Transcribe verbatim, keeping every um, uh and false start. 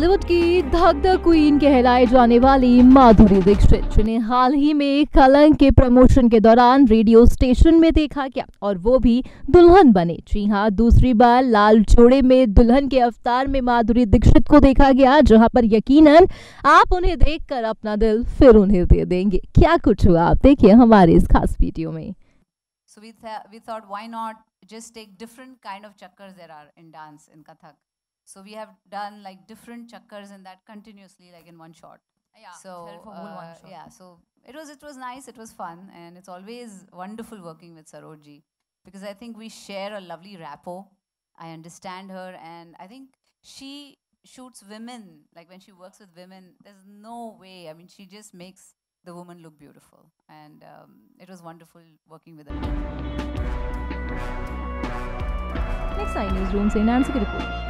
बॉलीवुड की धक the queen कहलाए जाने वाली माधुरी दीक्षित, जिन्हें हाल ही में कलंक के प्रमोशन के दौरान रेडियो स्टेशन में देखा गया और वो भी दुल्हन बने। जी हाँ, दूसरी बार लाल जोड़े में दुल्हन के अवतार में माधुरी दीक्षित को देखा गया, जहां पर यकीनन आप उन्हें देखकर अपना दिल फिर उन्हें दे देंगे। क्या कुछ हुआ आप देखिए हमारे इस खास वीडियो में। So we th we thought, why not just take different kind of chakkars there are in dance in Kathak. So we have done like different chakkars in that continuously, like in one shot. Yeah. So uh, one shot. yeah. So it was it was nice. It was fun, and it's always wonderful working with Saroji because I think we share a lovely rapport. I understand her, and I think she shoots women. Like when she works with women, there's no way. I mean, she just makes the woman looked beautiful, and um, it was wonderful working with her. Next, I Newsroom से नाम से की report.